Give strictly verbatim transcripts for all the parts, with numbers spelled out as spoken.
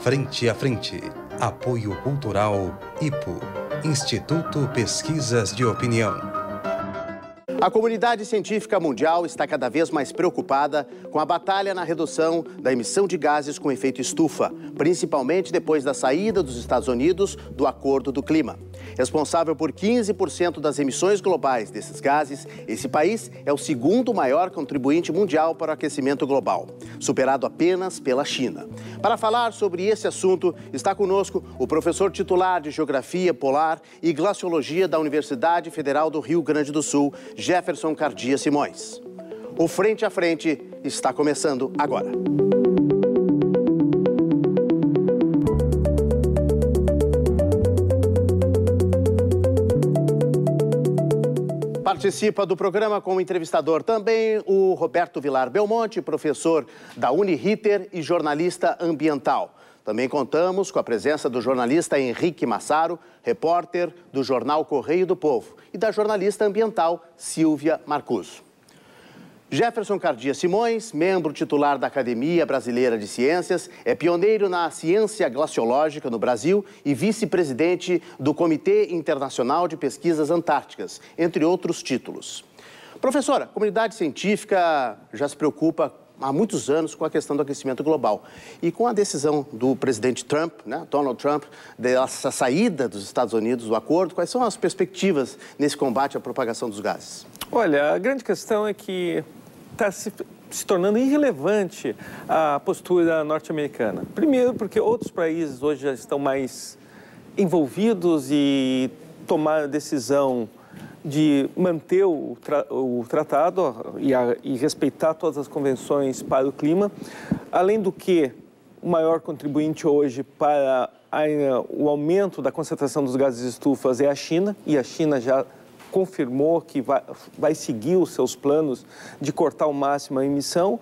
Frente a Frente. Apoio Cultural I P O, Instituto Pesquisas de Opinião. A comunidade científica mundial está cada vez mais preocupada com a batalha na redução da emissão de gases com efeito estufa, principalmente depois da saída dos Estados Unidos do Acordo do Clima. Responsável por quinze por cento das emissões globais desses gases, esse país é o segundo maior contribuinte mundial para o aquecimento global, superado apenas pela China. Para falar sobre esse assunto, está conosco o professor titular de Geografia Polar e Glaciologia da Universidade Federal do Rio Grande do Sul, Jefferson Cardia Simões. O Frente a Frente está começando agora. Participa do programa como entrevistador também o Roberto Villar Belmonte, professor da Uniritter e jornalista ambiental. Também contamos com a presença do jornalista Henrique Massaro, repórter do jornal Correio do Povo, e da jornalista ambiental Silvia Marcuzzo. Jefferson Cardia Simões, membro titular da Academia Brasileira de Ciências, é pioneiro na ciência glaciológica no Brasil e vice-presidente do Comitê Internacional de Pesquisas Antárticas, entre outros títulos. Professora, a comunidade científica já se preocupa há muitos anos com a questão do aquecimento global. E com a decisão do presidente Trump, né, Donald Trump, dessa saída dos Estados Unidos do acordo, quais são as perspectivas nesse combate à propagação dos gases? Olha, a grande questão é que está se, se tornando irrelevante a postura norte-americana. Primeiro, porque outros países hoje já estão mais envolvidos e tomaram a decisão de manter o, tra, o tratado e, a, e respeitar todas as convenções para o clima. Além do que, o maior contribuinte hoje para a, o aumento da concentração dos gases estufas é a China, e a China já confirmou que vai, vai seguir os seus planos de cortar ao máximo a emissão.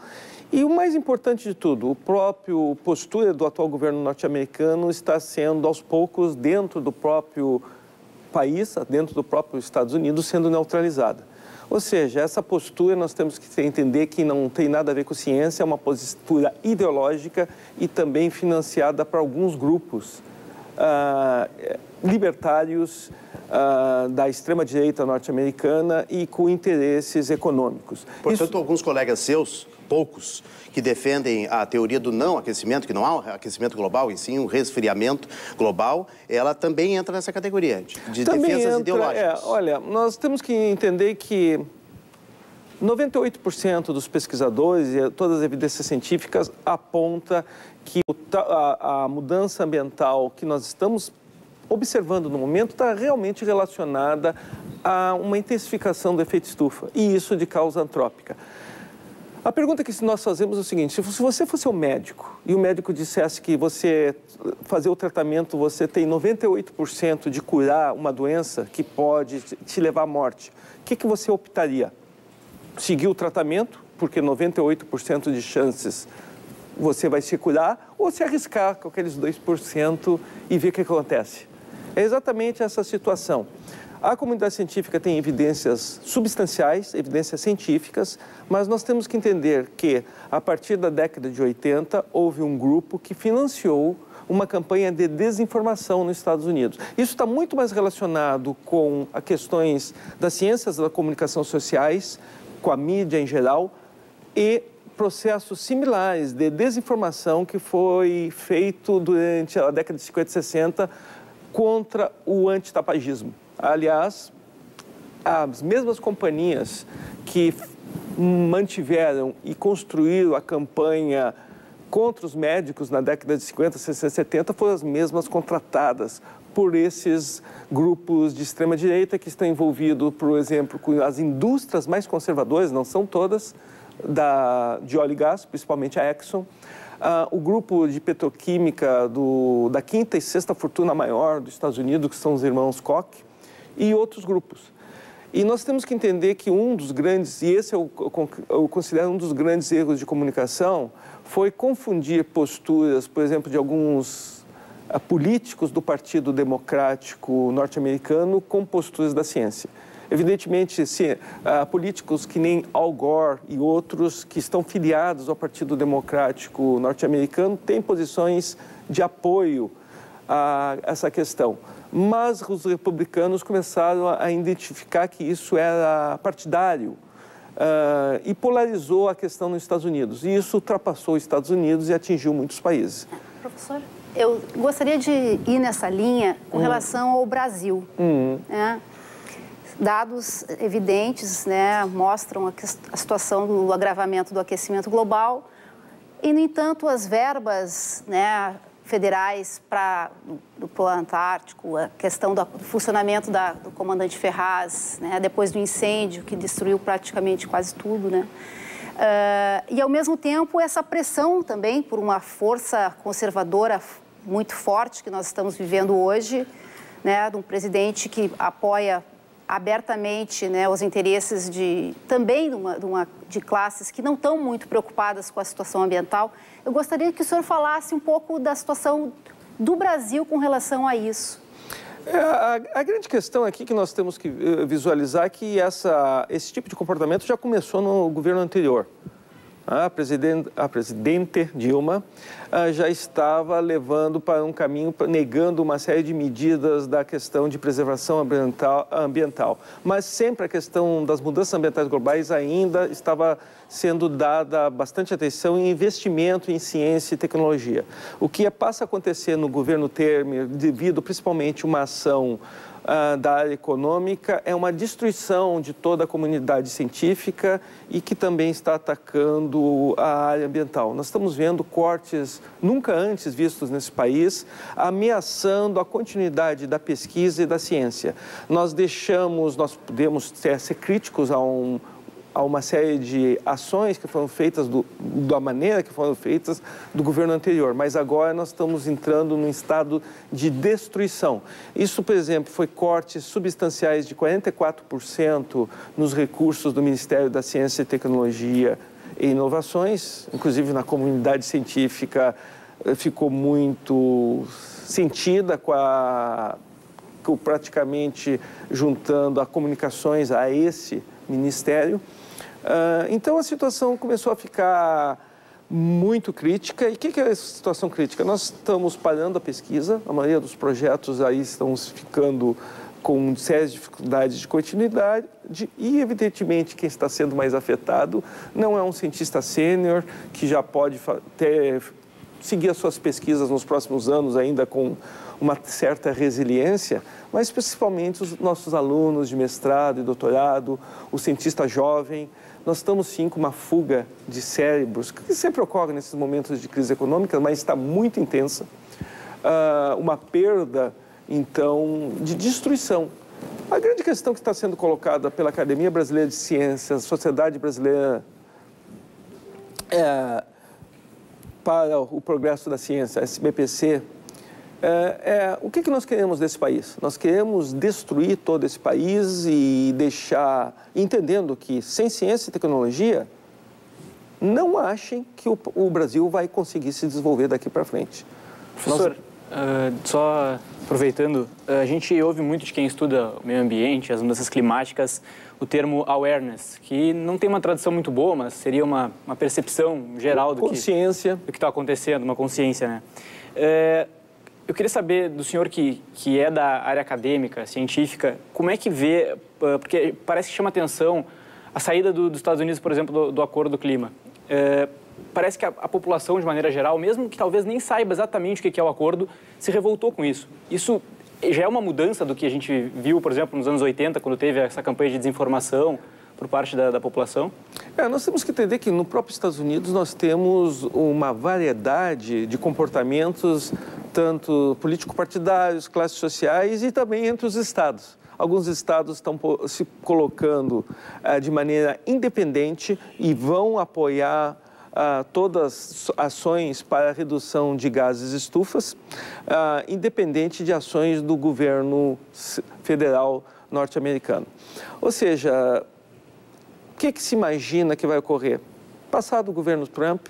E o mais importante de tudo, o próprio postura do atual governo norte-americano está sendo, aos poucos, dentro do próprio país, dentro do próprio Estados Unidos, sendo neutralizada. Ou seja, essa postura nós temos que entender que não tem nada a ver com ciência, é uma postura ideológica e também financiada para alguns grupos ah, libertários Uh, da extrema-direita norte-americana e com interesses econômicos. Portanto, Isso... alguns colegas seus, poucos, que defendem a teoria do não aquecimento, que não há um aquecimento global e sim um resfriamento global, ela também entra nessa categoria de também defesas entra, ideológicas. É, olha, nós temos que entender que noventa e oito por cento dos pesquisadores e todas as evidências científicas apontam que a, a mudança ambiental que nós estamos observando no momento, está realmente relacionada a uma intensificação do efeito estufa, e isso de causa antrópica. A pergunta que nós fazemos é o seguinte, se você fosse um médico e o médico dissesse que você fazer o tratamento, você tem noventa e oito por cento de curar uma doença que pode te levar à morte, o que, que você optaria? Seguir o tratamento, porque noventa e oito por cento de chances você vai se curar, ou se arriscar com aqueles dois por cento e ver o que acontece. É exatamente essa situação. A comunidade científica tem evidências substanciais, evidências científicas, mas nós temos que entender que, a partir da década de oitenta, houve um grupo que financiou uma campanha de desinformação nos Estados Unidos. Isso está muito mais relacionado com as questões das ciências da comunicação sociais, com a mídia em geral, e processos similares de desinformação que foi feito durante a década de cinquenta e sessenta, contra o antitapagismo. Aliás, as mesmas companhias que mantiveram e construíram a campanha contra os médicos na década de cinquenta, sessenta e setenta foram as mesmas contratadas por esses grupos de extrema-direita que estão envolvidos, por exemplo, com as indústrias mais conservadoras, não são todas, da, de óleo e gás, principalmente a Exxon. Uh, o grupo de petroquímica do, da quinta e sexta fortuna maior dos Estados Unidos, que são os irmãos Koch, e outros grupos. E nós temos que entender que um dos grandes, e esse eu, eu considero um dos grandes erros de comunicação, foi confundir posturas, por exemplo, de alguns uh, políticos do Partido Democrático norte-americano com posturas da ciência. Evidentemente, se uh, políticos que nem Al Gore e outros que estão filiados ao Partido Democrático norte-americano têm posições de apoio a essa questão. Mas os republicanos começaram a identificar que isso era partidário. Uh, e polarizou a questão nos Estados Unidos. E isso ultrapassou os Estados Unidos e atingiu muitos países. Professor, eu gostaria de ir nessa linha com hum. relação ao Brasil. Hum. Né? Dados evidentes, né, mostram a, a situação do agravamento do aquecimento global e, no entanto, as verbas, né, federais para o Antártico, a questão do funcionamento da, do comandante Ferraz, né, depois do incêndio que destruiu praticamente quase tudo, né? Uh, e, ao mesmo tempo, essa pressão também por uma força conservadora muito forte que nós estamos vivendo hoje, né, de um presidente que apoia abertamente, né, os interesses de, também de, uma, de, uma, de classes que não estão muito preocupadas com a situação ambiental. Eu gostaria que o senhor falasse um pouco da situação do Brasil com relação a isso. É, a, a grande questão aqui que nós temos que visualizar é que essa, esse tipo de comportamento já começou no governo anterior. A presidente, a presidente Dilma já estava levando para um caminho, negando uma série de medidas da questão de preservação ambiental, ambiental. Mas sempre a questão das mudanças ambientais globais ainda estava sendo dada bastante atenção em investimento em ciência e tecnologia. O que passa a acontecer no governo Temer, devido principalmente a uma ação da área econômica, é uma destruição de toda a comunidade científica e que também está atacando a área ambiental. Nós estamos vendo cortes nunca antes vistos nesse país, ameaçando a continuidade da pesquisa e da ciência. Nós deixamos, nós podemos ser, ser críticos a um... a uma série de ações que foram feitas do, da maneira que foram feitas do governo anterior, mas agora nós estamos entrando num estado de destruição. Isso, por exemplo, foi cortes substanciais de quarenta e quatro por cento nos recursos do Ministério da Ciência e Tecnologia e Inovações, inclusive na comunidade científica ficou muito sentida com a, com praticamente juntando a comunicações a esse ministério. Uh, então, a situação começou a ficar muito crítica. E o que, que é essa situação crítica? Nós estamos parando a pesquisa, a maioria dos projetos aí estão ficando com sérias dificuldades de continuidade e, evidentemente, quem está sendo mais afetado não é um cientista sênior que já pode ter, seguir as suas pesquisas nos próximos anos ainda com uma certa resiliência, mas principalmente os nossos alunos de mestrado e doutorado, o cientista jovem. Nós estamos, sim, com uma fuga de cérebros, que sempre ocorre nesses momentos de crise econômica, mas está muito intensa. Uh, uma perda, então, de destruição. A grande questão que está sendo colocada pela Academia Brasileira de Ciências, Sociedade Brasileira... É, para o Progresso da Ciência, a S B P C, É, é, o que, que nós queremos desse país? Nós queremos destruir todo esse país e deixar, entendendo que sem ciência e tecnologia, não achem que o, o Brasil vai conseguir se desenvolver daqui para frente. Professor, nós... uh, só aproveitando, a gente ouve muito de quem estuda o meio ambiente, as mudanças climáticas, o termo awareness, que não tem uma tradução muito boa, mas seria uma, uma percepção geral do consciência. que do que está acontecendo, uma consciência, né? É... Eu queria saber do senhor que, que é da área acadêmica, científica, como é que vê, porque parece que chama atenção a saída do, dos Estados Unidos, por exemplo, do, do Acordo do Clima. É, parece que a, a população, de maneira geral, mesmo que talvez nem saiba exatamente o que é o acordo, se revoltou com isso. Isso já é uma mudança do que a gente viu, por exemplo, nos anos oitenta, quando teve essa campanha de desinformação por parte da, da população? É, nós temos que entender que no próprio Estados Unidos nós temos uma variedade de comportamentos tanto político-partidários, classes sociais e também entre os estados. Alguns estados estão se colocando uh, de maneira independente e vão apoiar uh, todas as ações para a redução de gases estufas, uh, independente de ações do governo federal norte-americano. Ou seja, o que, que se imagina que vai ocorrer? Passado o governo Trump,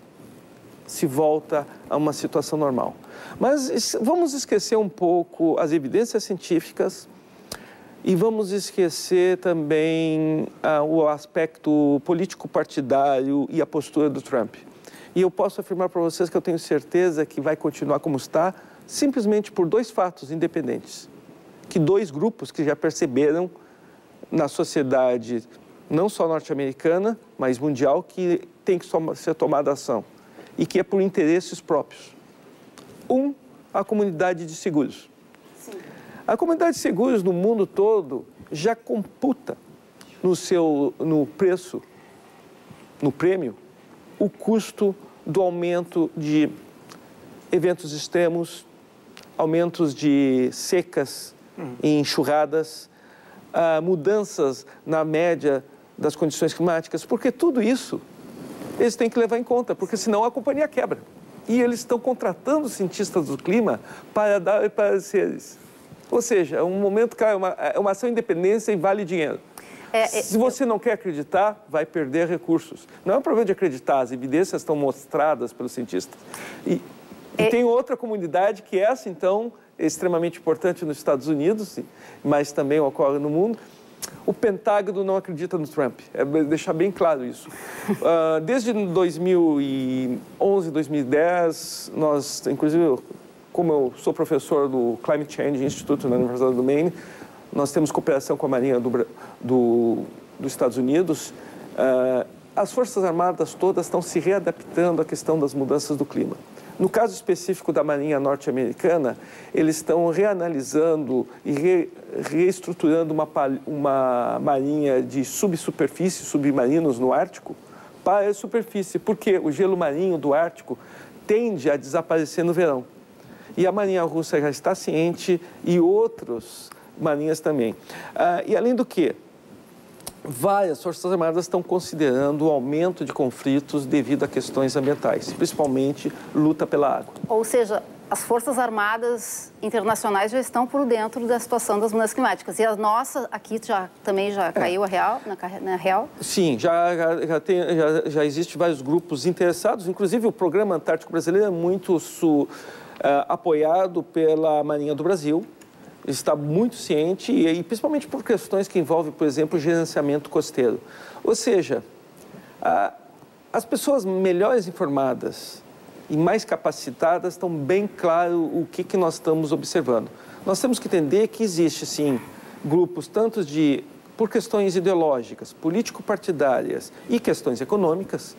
se volta a uma situação normal. Mas vamos esquecer um pouco as evidências científicas, E vamos esquecer também ah, o aspecto político-partidário e a postura do Trump. E eu posso afirmar para vocês que eu tenho certeza que vai continuar como está, simplesmente por dois fatos independentes. Que dois grupos que já perceberam na sociedade, não só norte-americana, mas mundial, que tem que ser tomada ação. E que é por interesses próprios. Um, a comunidade de seguros. Sim. A comunidade de seguros no mundo todo já computa no seu, no preço, no prêmio, o custo do aumento de eventos extremos, aumentos de secas e enxurradas, uh, mudanças na média das condições climáticas, porque tudo isso eles têm que levar em conta, porque senão a companhia quebra. E eles estão contratando cientistas do clima para dar pareceres. Ou seja, um momento, cara, é uma, uma ação independência e vale dinheiro. É, é, Se você não quer acreditar, vai perder recursos. Não é um problema de acreditar, as evidências estão mostradas pelos cientistas. E, é, e tem outra comunidade que essa, então, é extremamente importante nos Estados Unidos, mas também ocorre no mundo. O Pentágono não acredita no Trump, é deixar bem claro isso. Uh, desde dois mil e onze, dois mil e dez, nós, inclusive... Como eu sou professor do Climate Change Institute na Universidade do Maine, nós temos cooperação com a Marinha do, do, dos Estados Unidos. Uh, as Forças Armadas todas estão se readaptando à questão das mudanças do clima. No caso específico da Marinha norte-americana, eles estão reanalisando e re, reestruturando uma, uma marinha de subsuperfície, submarinos no Ártico, para a superfície, porque o gelo marinho do Ártico tende a desaparecer no verão. E a marinha russa já está ciente e outros marinhas também. Ah, e além do que, várias forças armadas estão considerando o aumento de conflitos devido a questões ambientais, principalmente luta pela água. Ou seja, as forças armadas internacionais já estão por dentro da situação das mudanças climáticas. E a nossa aqui já, também já caiu a real, na, na real? Sim, já, já, tem, já, já existe vários grupos interessados, inclusive o Programa Antártico Brasileiro é muito... Su... Uh, apoiado pela Marinha do Brasil, está muito ciente e, e principalmente por questões que envolvem, por exemplo, gerenciamento costeiro. Ou seja, uh, as pessoas melhores informadas e mais capacitadas estão bem claro o que, que nós estamos observando. Nós temos que entender que existe, sim, grupos tanto de, por questões ideológicas, político-partidárias e questões econômicas,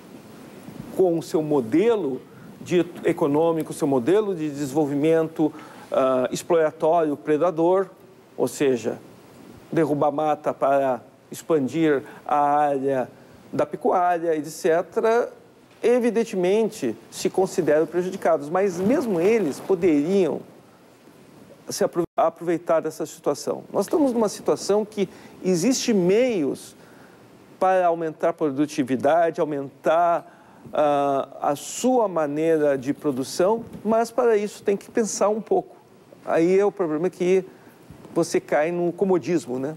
com o seu modelo de econômico, seu modelo de desenvolvimento uh, exploratório, predador, ou seja, derrubar mata para expandir a área da pecuária, etcétera, evidentemente se consideram prejudicados, mas mesmo eles poderiam se aproveitar dessa situação. Nós estamos numa situação que existe meios para aumentar a produtividade, aumentar a sua maneira de produção, mas para isso tem que pensar um pouco. Aí é o problema que você cai no comodismo, né?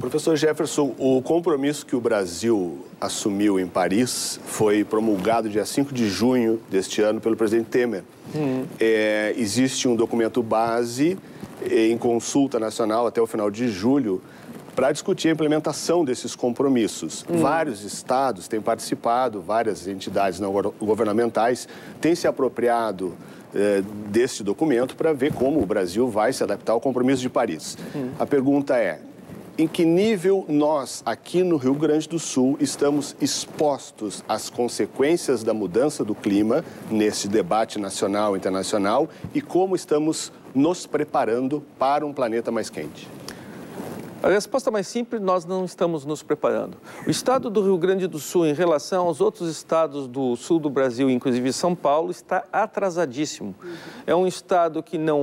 Professor Jefferson, o compromisso que o Brasil assumiu em Paris foi promulgado dia cinco de junho deste ano pelo presidente Temer. Hum. É, existe um documento base em consulta nacional até o final de julho para discutir a implementação desses compromissos. Hum. Vários estados têm participado, várias entidades não governamentais têm se apropriado eh, deste documento para ver como o Brasil vai se adaptar ao compromisso de Paris. Hum. A pergunta é, em que nível nós, aqui no Rio Grande do Sul, estamos expostos às consequências da mudança do clima neste debate nacional e internacional e como estamos nos preparando para um planeta mais quente? A resposta mais simples, nós não estamos nos preparando. O estado do Rio Grande do Sul, em relação aos outros estados do sul do Brasil, inclusive São Paulo, está atrasadíssimo. É um estado que não...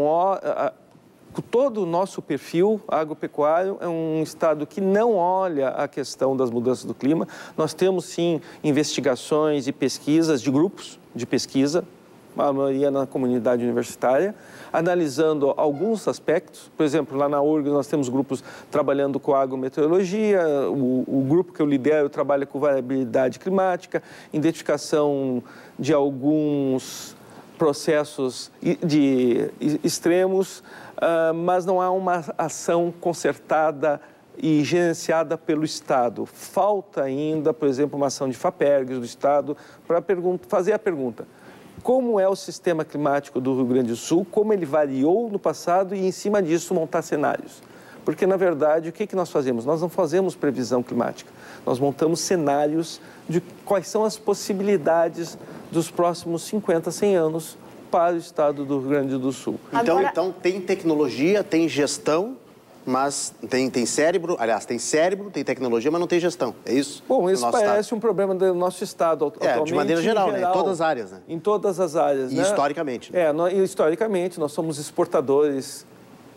Com todo o nosso perfil agropecuário, é um estado que não olha a questão das mudanças do clima. Nós temos, sim, investigações e pesquisas de grupos de pesquisa, a maioria na comunidade universitária, analisando alguns aspectos. Por exemplo, lá na U R G S nós temos grupos trabalhando com agrometeorologia, o, o grupo que eu lidero trabalha com variabilidade climática, identificação de alguns processos de extremos, mas não há uma ação concertada e gerenciada pelo Estado. Falta ainda, por exemplo, uma ação de FAPERGS do Estado para fazer a pergunta: como é o sistema climático do Rio Grande do Sul, como ele variou no passado e, em cima disso, montar cenários. Porque, na verdade, o que, que nós fazemos? Nós não fazemos previsão climática, nós montamos cenários de quais são as possibilidades dos próximos cinquenta, cem anos para o estado do Rio Grande do Sul. Então, Agora... então tem tecnologia, tem gestão... Mas tem, tem cérebro, aliás, tem cérebro, tem tecnologia, mas não tem gestão, é isso? Bom, isso parece estado. um problema do nosso Estado atualmente. É, de maneira geral, em geral, né? Em todas as áreas, né? Em todas as áreas, e né? historicamente. Né? É, nós, historicamente, nós somos exportadores...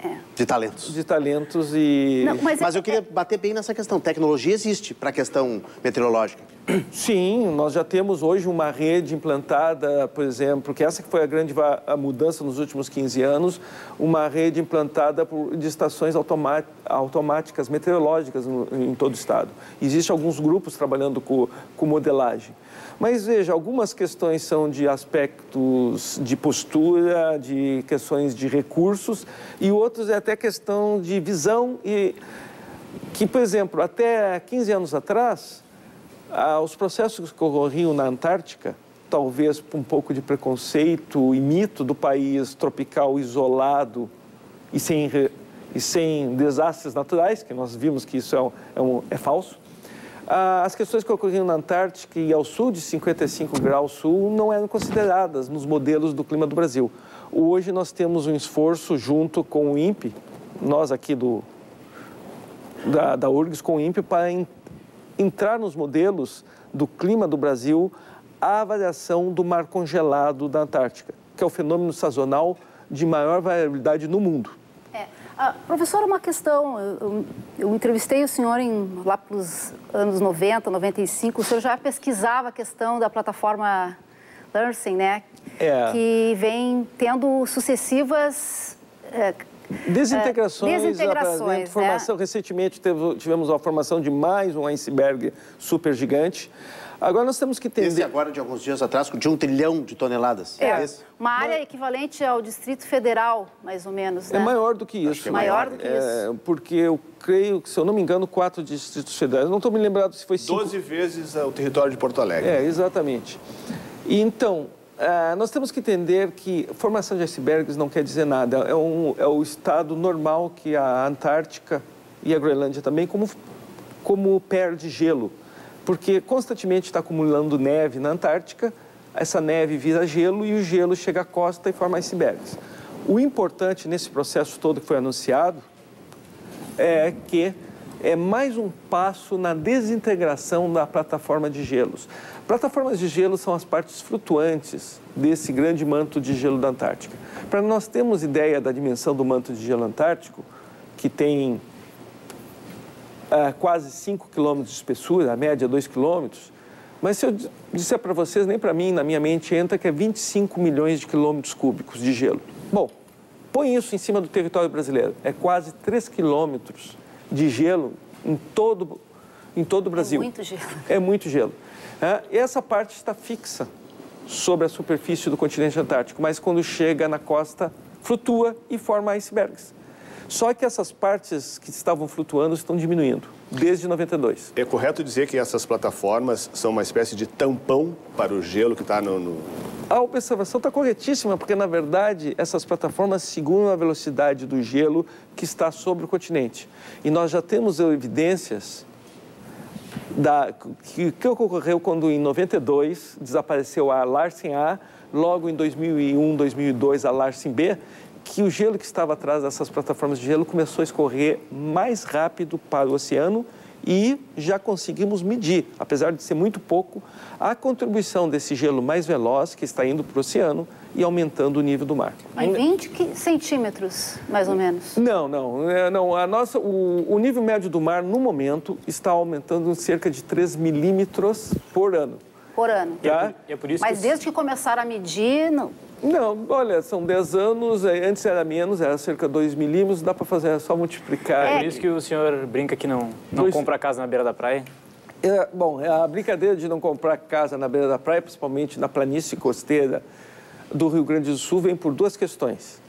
É. De talentos. De talentos e... Não, mas, mas eu queria bater bem nessa questão. Tecnologia existe para a questão meteorológica? Sim, nós já temos hoje uma rede implantada, por exemplo, que essa que foi a grande a mudança nos últimos quinze anos, uma rede implantada por, de estações automáticas meteorológicas no, em todo o estado. Existem alguns grupos trabalhando com, com modelagem. Mas, veja, algumas questões são de aspectos de postura, de questões de recursos, e outros é até questão de visão. E que, por exemplo, até quinze anos atrás, ah, os processos que ocorriam na Antártica, talvez por um pouco de preconceito e mito do país tropical isolado e sem, e sem desastres naturais, que nós vimos que isso é, é, um, é falso, as questões que ocorriam na Antártica e ao sul de cinquenta e cinco graus sul não eram consideradas nos modelos do clima do Brasil. Hoje nós temos um esforço junto com o INPE, nós aqui do, da, da U F R G S com o INPE, para en, entrar nos modelos do clima do Brasil a avaliação do mar congelado da Antártica, que é o fenômeno sazonal de maior variabilidade no mundo. É. Ah, professor, uma questão, eu, eu, eu entrevistei o senhor em, lá pelos anos noventa, noventa e cinco, o senhor já pesquisava a questão da plataforma Lansing, né? É. Que vem tendo sucessivas... É, Desintegrações, desintegrações a formação, né? Recentemente teve, tivemos a formação de mais um iceberg super gigante. Agora nós temos que entender... Esse agora, de alguns dias atrás, de um trilhão de toneladas. É, esse. Uma área Mas... equivalente ao Distrito Federal, mais ou menos, né? É maior do que isso. É maior, maior do que isso. É, porque eu creio que, se eu não me engano, quatro distritos federais. Não estou me lembrado se foi cinco. Doze vezes o território de Porto Alegre. É, exatamente. E, então, ah, nós temos que entender que formação de icebergs não quer dizer nada. É, um, é o estado normal que a Antártica e a Groenlândia também, como, como perde gelo. Porque constantemente está acumulando neve na Antártica, essa neve vira gelo e o gelo chega à costa e forma icebergs. O importante nesse processo todo que foi anunciado é que é mais um passo na desintegração da plataforma de gelos. Plataformas de gelo são as partes flutuantes desse grande manto de gelo da Antártica. Para nós termos ideia da dimensão do manto de gelo antártico, que tem... Uh, quase cinco quilômetros de espessura, a média dois quilômetros, mas se eu disser para vocês, nem para mim, na minha mente entra que é vinte e cinco milhões de quilômetros cúbicos de gelo. Bom, põe isso em cima do território brasileiro, é quase três quilômetros de gelo em todo, em todo o Brasil. É muito gelo. É muito gelo. Uh, essa parte está fixa sobre a superfície do continente antártico, mas quando chega na costa, flutua e forma icebergs. Só que essas partes que estavam flutuando estão diminuindo, desde noventa e dois. É correto dizer que essas plataformas são uma espécie de tampão para o gelo que está no... no... A observação está corretíssima, porque, na verdade, essas plataformas seguram a velocidade do gelo que está sobre o continente. E nós já temos evidências da que, que ocorreu quando, em noventa e dois, desapareceu a Larsen A, logo em dois mil e um, dois mil e dois, a Larsen B, que o gelo que estava atrás dessas plataformas de gelo começou a escorrer mais rápido para o oceano e já conseguimos medir, apesar de ser muito pouco, a contribuição desse gelo mais veloz que está indo para o oceano e aumentando o nível do mar. Em vinte centímetros, mais ou menos? Não, não. não a nossa, o, o nível médio do mar, no momento, está aumentando cerca de três milímetros por ano. Por ano. Tá? É por isso Mas que... desde que começaram a medir... Não... Não, olha, são dez anos, antes era menos, era cerca de dois milímetros, dá para fazer, é só multiplicar. É por isso que o senhor brinca que não, não pois... compra casa na beira da praia? É, bom, a brincadeira de não comprar casa na beira da praia, principalmente na planície costeira do Rio Grande do Sul vem por duas questões.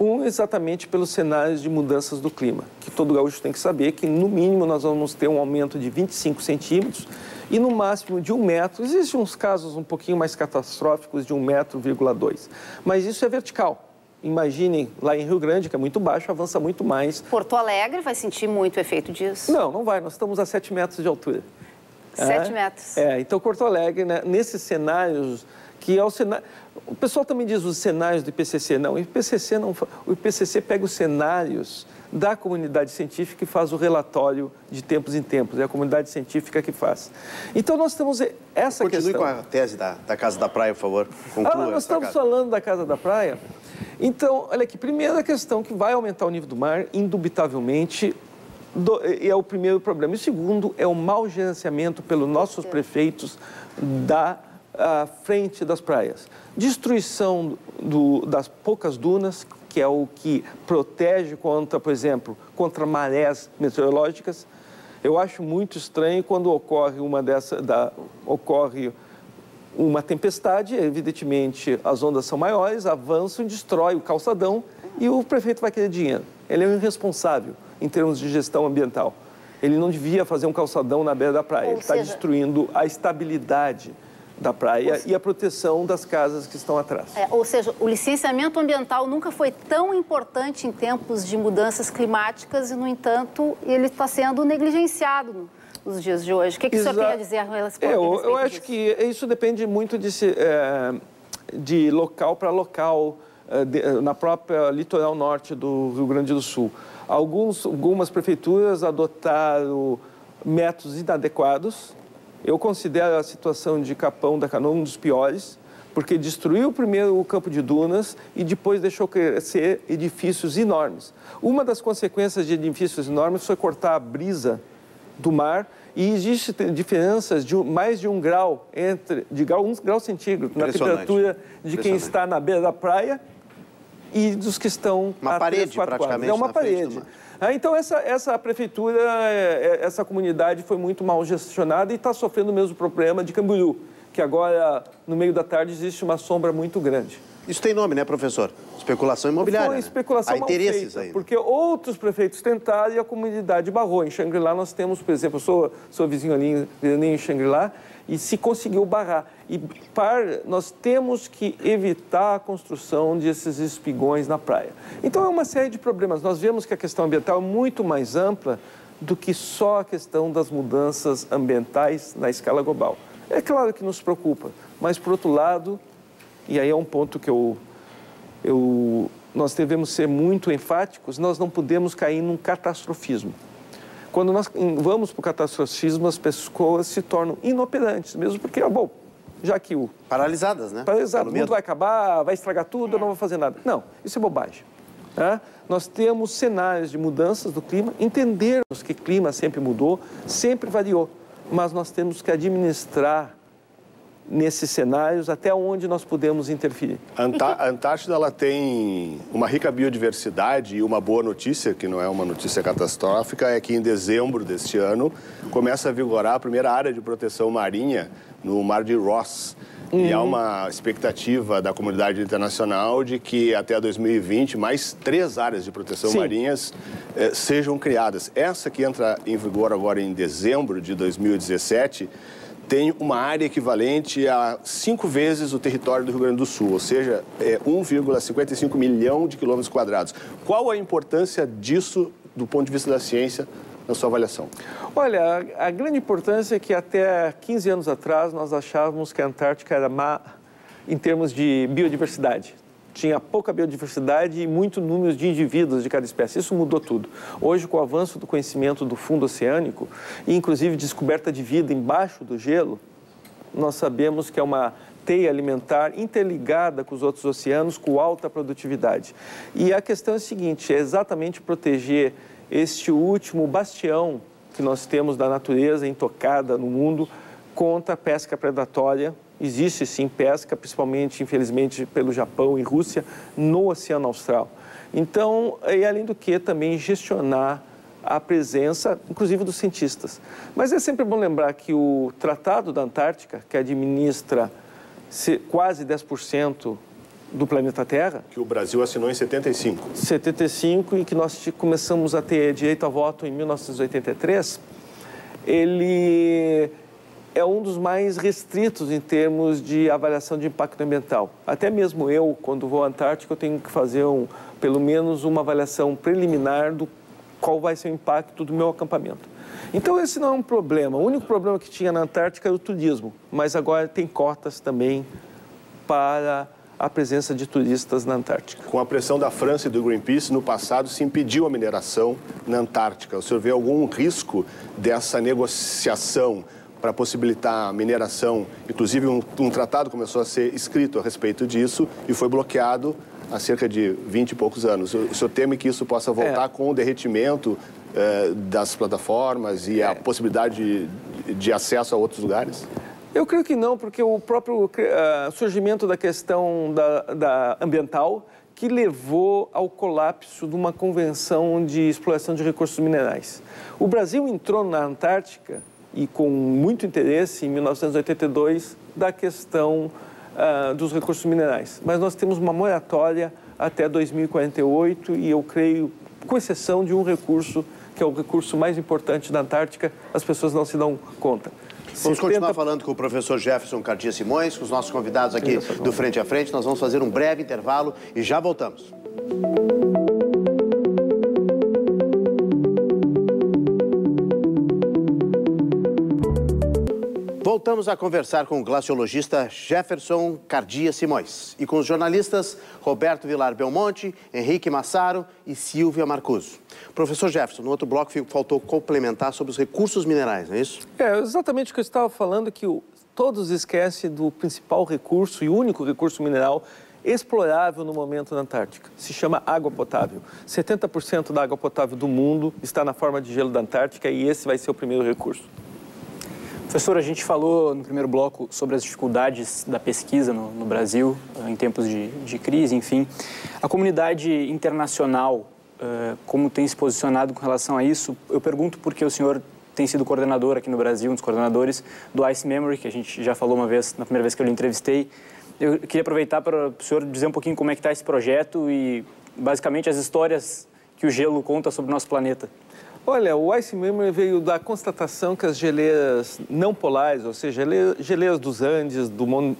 Um, exatamente pelos cenários de mudanças do clima, que todo gaúcho tem que saber que, no mínimo, nós vamos ter um aumento de vinte e cinco centímetros e, no máximo, de um metro. Existem uns casos um pouquinho mais catastróficos de um vírgula dois metros, mas isso é vertical. Imaginem, lá em Rio Grande, que é muito baixo, avança muito mais. Porto Alegre vai sentir muito o efeito disso? Não, não vai. Nós estamos a sete metros de altura. Sete é? metros. É, então, Porto Alegre, né, nesses cenários... que é o cenário... O pessoal também diz os cenários do I P C C. Não, o I P C C, não... o I P C C pega os cenários da comunidade científica e faz o relatório de tempos em tempos. É a comunidade científica que faz. Então, nós temos essa Continue questão... Continue com a tese da, da Casa da Praia, por favor. Conclua ah, nós essa estamos casa. falando da Casa da Praia. Então, olha aqui, primeira questão que vai aumentar o nível do mar, indubitavelmente, do... é o primeiro problema. E o segundo é o mau gerenciamento pelos nossos prefeitos da... à frente das praias. Destruição do, das poucas dunas, que é o que protege contra, por exemplo, contra marés meteorológicas. Eu acho muito estranho quando ocorre uma dessa, da, ocorre uma tempestade, evidentemente as ondas são maiores, avançam, destrói o calçadão e o prefeito vai querer dinheiro. Ele é um irresponsável em termos de gestão ambiental. Ele não devia fazer um calçadão na beira da praia. Ele está destruindo a estabilidade da praia e a proteção das casas que estão atrás. É, ou seja, o licenciamento ambiental nunca foi tão importante em tempos de mudanças climáticas e, no entanto, ele está sendo negligenciado nos dias de hoje. O que, que o senhor tem a dizer com relação a isso? Eu acho que isso depende muito de, é, de local para local, é, de, na própria litoral norte do Rio Grande do Sul. Alguns, algumas prefeituras adotaram métodos inadequados. Eu considero a situação de Capão da Canoa um dos piores, porque destruiu primeiro o campo de dunas e depois deixou crescer edifícios enormes. Uma das consequências de edifícios enormes foi cortar a brisa do mar e existem diferenças de mais de um grau, entre, de grau, um grau centígrado na temperatura de quem está na beira da praia e dos que estão a três, quatro quadras. É uma parede. Ah, então, essa, essa prefeitura, essa comunidade foi muito mal gestionada e está sofrendo o mesmo problema de Camboriú, que agora, no meio da tarde, existe uma sombra muito grande. Isso tem nome, né, professor? Especulação imobiliária. Foi especulação mal feita, porque outros prefeitos tentaram e a comunidade barrou. Em Xangri-Lá, nós temos, por exemplo, eu sou, sou vizinho ali em Xangri-Lá, e se conseguiu barrar. E par, nós temos que evitar a construção desses espigões na praia. Então, é uma série de problemas. Nós vemos que a questão ambiental é muito mais ampla do que só a questão das mudanças ambientais na escala global. É claro que nos preocupa, mas, por outro lado, e aí é um ponto que eu, eu, nós devemos ser muito enfáticos, nós não podemos cair num catastrofismo. Quando nós vamos para o catastrofismo, as pessoas se tornam inoperantes, mesmo porque, bom, já que o... Paralisadas, né? Paralisadas, o mundo vai acabar, vai estragar tudo, eu não vou fazer nada. Não, isso é bobagem. Tá? Nós temos cenários de mudanças do clima, entendermos que o clima sempre mudou, sempre variou, mas nós temos que administrar nesses cenários até onde nós podemos interferir. A Antártida, ela tem uma rica biodiversidade e uma boa notícia, que não é uma notícia catastrófica, é que em dezembro deste ano começa a vigorar a primeira área de proteção marinha no Mar de Ross. Uhum. E há uma expectativa da comunidade internacional de que até dois mil e vinte mais três áreas de proteção Sim. marinhas eh, sejam criadas. Essa que entra em vigor agora em dezembro de dois mil e dezessete... tem uma área equivalente a cinco vezes o território do Rio Grande do Sul, ou seja, é um vírgula cinquenta e cinco milhão de quilômetros quadrados. Qual a importância disso, do ponto de vista da ciência, na sua avaliação? Olha, a grande importância é que até quinze anos atrás nós achávamos que a Antártica era má em termos de biodiversidade. Tinha pouca biodiversidade e muito número de indivíduos de cada espécie. Isso mudou tudo. Hoje, com o avanço do conhecimento do fundo oceânico, e inclusive descoberta de vida embaixo do gelo, nós sabemos que é uma teia alimentar interligada com os outros oceanos, com alta produtividade. E a questão é a seguinte, é exatamente proteger este último bastião que nós temos da natureza intocada no mundo contra a pesca predatória. Existe, sim, pesca, principalmente, infelizmente, pelo Japão e Rússia, no Oceano Austral. Então, e além do que, também gestionar a presença, inclusive, dos cientistas. Mas é sempre bom lembrar que o Tratado da Antártica, que administra quase dez por cento do planeta Terra... Que o Brasil assinou em setenta e cinco. setenta e cinco, e que nós começamos a ter direito a voto em mil novecentos e oitenta e três, ele é um dos mais restritos em termos de avaliação de impacto ambiental. Até mesmo eu, quando vou à Antártica, eu tenho que fazer um, pelo menos uma avaliação preliminar do qual vai ser o impacto do meu acampamento. Então, esse não é um problema. O único problema que tinha na Antártica era o turismo, mas agora tem cotas também para a presença de turistas na Antártica. Com a pressão da França e do Greenpeace, no passado se impediu a mineração na Antártica. O senhor vê algum risco dessa negociação para possibilitar a mineração? Inclusive, um, um tratado começou a ser escrito a respeito disso e foi bloqueado há cerca de vinte e poucos anos. O senhor teme que isso possa voltar é. com o derretimento eh, das plataformas e é. a possibilidade de, de acesso a outros lugares? Eu creio que não, porque o próprio uh, surgimento da questão da, da ambiental que levou ao colapso de uma convenção de exploração de recursos minerais. O Brasil entrou na Antártica, e com muito interesse, em mil novecentos e oitenta e dois, da questão uh, dos recursos minerais. Mas nós temos uma moratória até dois mil e quarenta e oito, e eu creio, com exceção de um recurso, que é o recurso mais importante da Antártica, as pessoas não se dão conta. Vamos continuar falando com o professor Jefferson Cardia Simões, com os nossos convidados aqui do Frente a Frente. Nós vamos fazer um breve intervalo e já voltamos. Voltamos a conversar com o glaciologista Jefferson Cardia Simões e com os jornalistas Roberto Villar Belmonte, Henrique Massaro e Silvia Marcuzzo. Professor Jefferson, no outro bloco faltou complementar sobre os recursos minerais, não é isso? É, exatamente o que eu estava falando, que todos esquecem do principal recurso e único recurso mineral explorável no momento na Antártica. Se chama água potável. setenta por cento da água potável do mundo está na forma de gelo da Antártica, e esse vai ser o primeiro recurso. Professor, a gente falou no primeiro bloco sobre as dificuldades da pesquisa no, no Brasil em tempos de, de crise, enfim. A comunidade internacional, como tem se posicionado com relação a isso? Eu pergunto porque o senhor tem sido coordenador aqui no Brasil, um dos coordenadores do Ice Memory, que a gente já falou uma vez, na primeira vez que eu lhe entrevistei. Eu queria aproveitar para o senhor dizer um pouquinho como é que está esse projeto e, basicamente, as histórias que o gelo conta sobre o nosso planeta. Olha, o Ice Memory veio da constatação que as geleiras não polares, ou seja, geleiras dos Andes, do mundo,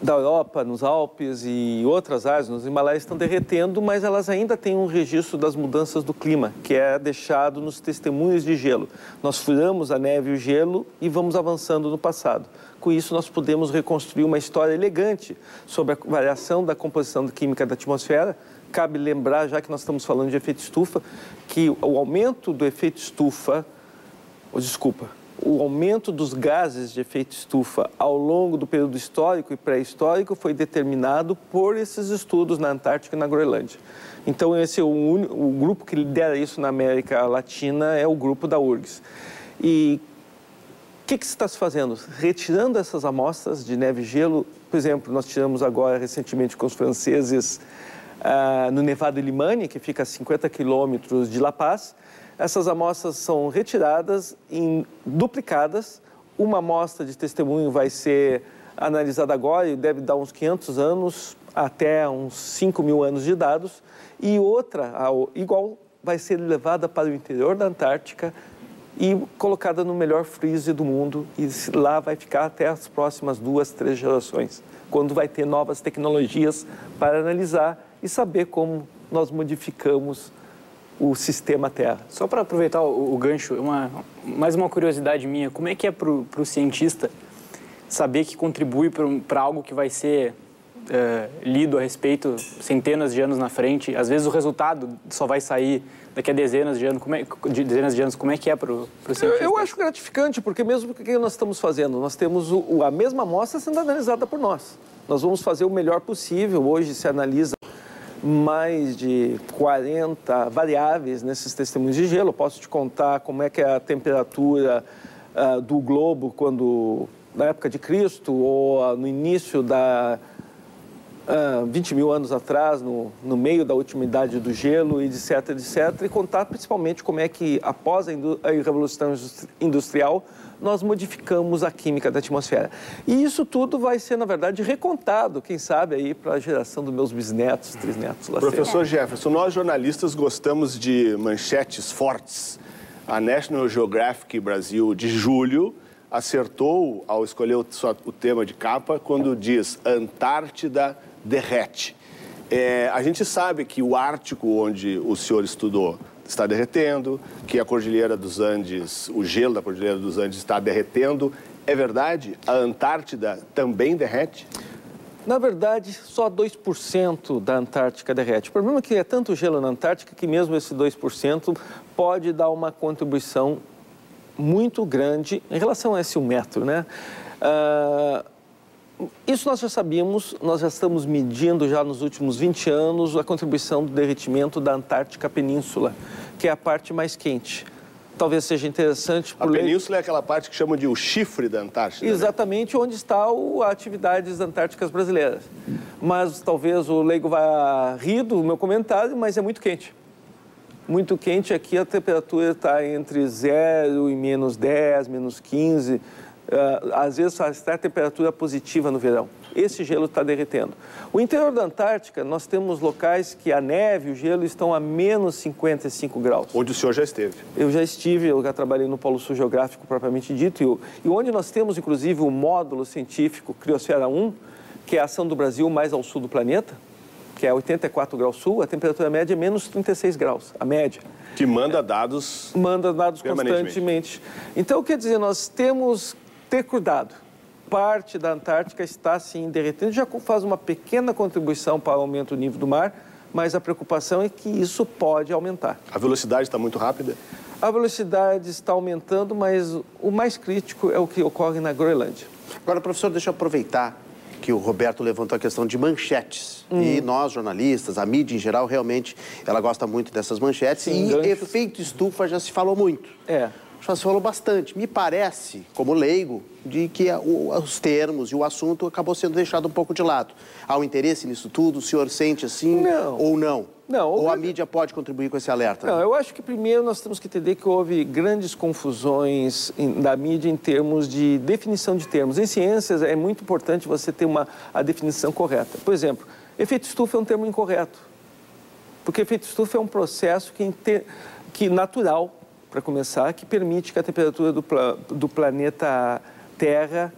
da Europa, nos Alpes e outras áreas, nos Himalaias, estão derretendo, mas elas ainda têm um registro das mudanças do clima, que é deixado nos testemunhos de gelo. Nós furamos a neve e o gelo e vamos avançando no passado. Com isso, nós podemos reconstruir uma história elegante sobre a variação da composição química da atmosfera. Cabe lembrar, já que nós estamos falando de efeito estufa, que o aumento do efeito estufa, ou desculpa, o aumento dos gases de efeito estufa ao longo do período histórico e pré-histórico foi determinado por esses estudos na Antártica e na Groenlândia. Então, esse é o, un... o grupo que lidera isso na América Latina, é o grupo da U F R G S. E o que, que se está se fazendo? Retirando essas amostras de neve e gelo. Por exemplo, nós tiramos agora, recentemente, com os franceses... Uh, no Nevado Limane, que fica a cinquenta quilômetros de La Paz. Essas amostras são retiradas e duplicadas. Uma amostra de testemunho vai ser analisada agora e deve dar uns quinhentos anos, até uns cinco mil anos de dados. E outra, igual, vai ser levada para o interior da Antártica e colocada no melhor freezer do mundo. E lá vai ficar até as próximas duas, três gerações, quando vai ter novas tecnologias para analisar e saber como nós modificamos o sistema Terra. Só para aproveitar o, o gancho, uma, mais uma curiosidade minha, como é que é para o cientista saber que contribui para algo que vai ser é, lido a respeito centenas de anos na frente? Às vezes o resultado só vai sair daqui a dezenas de anos. Como é, de, dezenas de anos, como é que é para o cientista? Eu, eu acho gratificante, porque mesmo o que nós estamos fazendo, nós temos o, a mesma amostra sendo analisada por nós. Nós vamos fazer o melhor possível. Hoje se analisa mais de quarenta variáveis nesses testemunhos de gelo. Eu posso te contar como é que é a temperatura uh, do globo quando, na época de Cristo, ou uh, no início da uh, vinte mil anos atrás, no, no meio da última idade do gelo, etc, etcétera. E contar principalmente como é que, após a, a Revolução Industrial, nós modificamos a química da atmosfera. E isso tudo vai ser, na verdade, recontado, quem sabe, aí para a geração dos meus bisnetos, trisnetos. Lá Professor Jefferson, nós jornalistas gostamos de manchetes fortes. A National Geographic Brasil de julho acertou ao escolher o, só, o tema de capa quando diz Antártida derrete. É, a gente sabe que o Ártico, onde o senhor estudou, está derretendo, que a Cordilheira dos Andes, o gelo da Cordilheira dos Andes está derretendo. É verdade? A Antártida também derrete? Na verdade, só dois por cento da Antártica derrete. O problema é que é tanto gelo na Antártica que mesmo esse dois por cento pode dar uma contribuição muito grande em relação a esse um metro, né? Uh... Isso nós já sabíamos, nós já estamos medindo já nos últimos vinte anos a contribuição do derretimento da Antártica Península, que é a parte mais quente. Talvez seja interessante... A península é aquela parte que chamam de o chifre da Antártida. Exatamente, né? Onde está o atividades antárticas brasileiras. Mas talvez o leigo vá rir do meu comentário, mas é muito quente. Muito quente aqui, a temperatura está entre zero e menos dez, menos quinze... Uh, às vezes está a temperatura positiva no verão. Esse gelo está derretendo. O interior da Antártica, nós temos locais que a neve e o gelo estão a menos cinquenta e cinco graus. Onde o senhor já esteve? Eu já estive, eu já trabalhei no Polo Sul Geográfico propriamente dito, e, e onde nós temos, inclusive, o módulo científico Criosfera um, que é a ação do Brasil mais ao sul do planeta, que é oitenta e quatro graus sul, a temperatura média é menos trinta e seis graus, a média. Que manda dados... Manda dados constantemente. Então, quer dizer, nós temos... Ter cuidado. Parte da Antártica está, sim, derretendo. Já faz uma pequena contribuição para o aumento do nível do mar, mas a preocupação é que isso pode aumentar. A velocidade está muito rápida? A velocidade está aumentando, mas o mais crítico é o que ocorre na Groenlândia. Agora, professor, deixa eu aproveitar que o Roberto levantou a questão de manchetes. Hum. E nós, jornalistas, a mídia em geral, realmente, ela gosta muito dessas manchetes. Sim, e ganchos. Efeito estufa já se falou muito. É. Já se falou bastante. Me parece, como leigo, de que os termos e o assunto acabou sendo deixado um pouco de lado. Há um interesse nisso tudo? O senhor sente assim não. ou não? Não. Ou grande... a mídia pode contribuir com esse alerta? Não, né? Eu acho que primeiro nós temos que entender que houve grandes confusões da mídia em termos de definição de termos. Em ciências é muito importante você ter uma, a definição correta. Por exemplo, efeito estufa é um termo incorreto. Porque efeito estufa é um processo que, inter... que natural... para começar, que permite que a temperatura do, pla do planeta Terra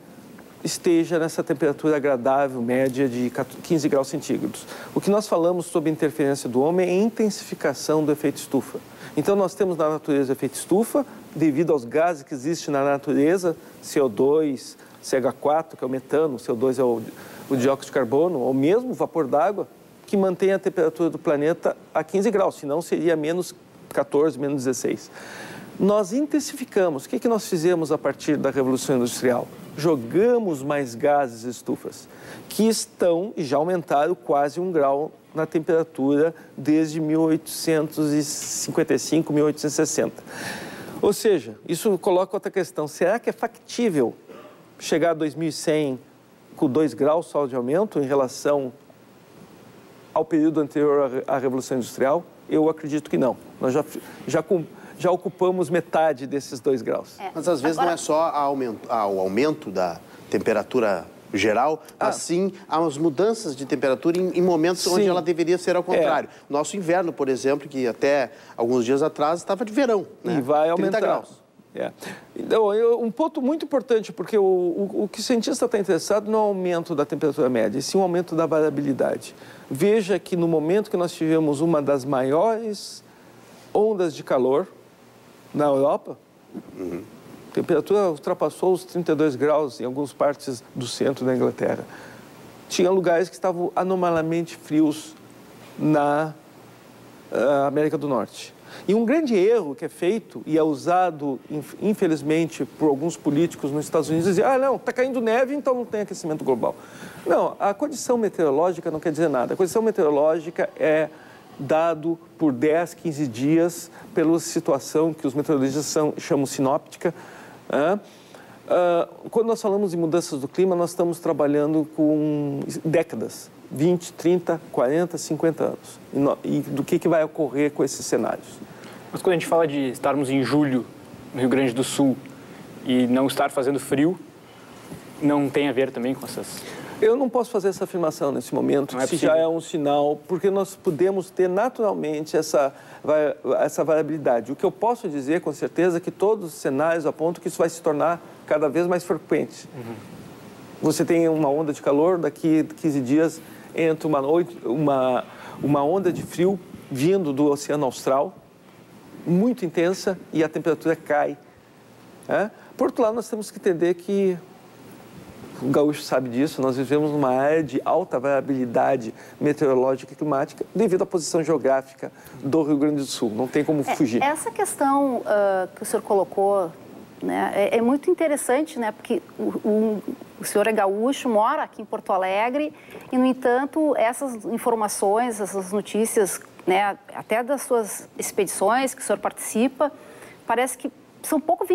esteja nessa temperatura agradável, média de quinze graus centígrados. O que nós falamos sobre a interferência do homem é a intensificação do efeito estufa. Então, nós temos na natureza o efeito estufa, devido aos gases que existem na natureza, C O dois, C H quatro, que é o metano, C O dois é o, o dióxido de carbono, ou mesmo o vapor d'água, que mantém a temperatura do planeta a quinze graus, senão seria menos quatorze, menos dezesseis. Nós intensificamos. O que, que nós fizemos a partir da Revolução Industrial? Jogamos mais gases e estufas, que estão e já aumentaram quase um grau na temperatura desde mil oitocentos e cinquenta e cinco, mil oitocentos e sessenta. Ou seja, isso coloca outra questão. Será que é factível chegar a dois mil e cem com dois graus só de aumento em relação ao período anterior à Revolução Industrial? Eu acredito que não. Nós já, já, já ocupamos metade desses dois graus. É. Mas, às vezes, agora... não é só a aumento, a, o aumento da temperatura geral, ah. mas sim as mudanças de temperatura em, em momentos sim. onde ela deveria ser ao contrário. É. Nosso inverno, por exemplo, que até alguns dias atrás estava de verão, né? E vai aumentar. trinta graus. É. Então, eu, um ponto muito importante, porque o, o, o que o cientista está interessado não é o aumento da temperatura média, e sim o aumento da variabilidade. Veja que no momento que nós tivemos uma das maiores ondas de calor na Europa, uhum. a temperatura ultrapassou os trinta e dois graus em algumas partes do centro da Inglaterra. Tinha lugares que estavam anormalmente frios na uh, América do Norte. E um grande erro que é feito e é usado, infelizmente, por alguns políticos nos Estados Unidos, dizer, ah, não, está caindo neve, então não tem aquecimento global. Não, a condição meteorológica não quer dizer nada. A condição meteorológica é dado por dez, quinze dias pela situação que os meteorologistas são, chamam sinóptica. Né? Uh, quando nós falamos de mudanças do clima, nós estamos trabalhando com décadas. vinte, trinta, quarenta, cinquenta anos. E, no, e do que, que vai ocorrer com esses cenários? Mas quando a gente fala de estarmos em julho, no Rio Grande do Sul, e não estar fazendo frio não tem a ver também com essas... Eu não posso fazer essa afirmação nesse momento, se já é um sinal, porque nós podemos ter naturalmente essa, essa variabilidade. O que eu posso dizer com certeza é que todos os cenários apontam que isso vai se tornar cada vez mais frequente. Uhum. Você tem uma onda de calor, daqui quinze dias entra uma, noite, uma, uma onda de frio vindo do Oceano Austral, muito intensa, e a temperatura cai. É? Por outro lado, nós temos que entender que... O gaúcho sabe disso, nós vivemos numa área de alta variabilidade meteorológica e climática devido à posição geográfica do Rio Grande do Sul. Não tem como fugir. É, essa questão uh, que o senhor colocou, né, é, é muito interessante, né, porque o, o, o senhor é gaúcho, mora aqui em Porto Alegre e, no entanto, essas informações, essas notícias, né, até das suas expedições que o senhor participa, parece que são pouco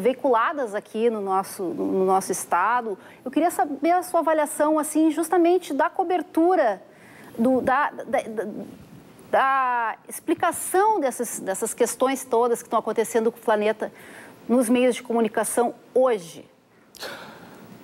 veiculadas aqui no nosso, no nosso estado. Eu queria saber a sua avaliação, assim, justamente da cobertura, do, da, da, da, da explicação dessas, dessas questões todas que estão acontecendo com o planeta nos meios de comunicação hoje.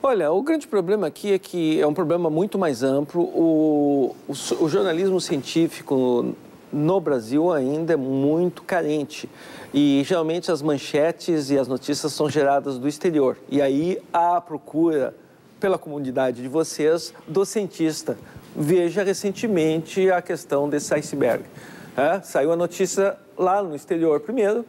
Olha, o grande problema aqui é que é um problema muito mais amplo. O, o, o jornalismo científico no Brasil ainda é muito carente e geralmente as manchetes e as notícias são geradas do exterior. E aí há a procura pela comunidade de vocês do cientista. Veja recentemente a questão desse iceberg. É? Saiu a notícia lá no exterior primeiro.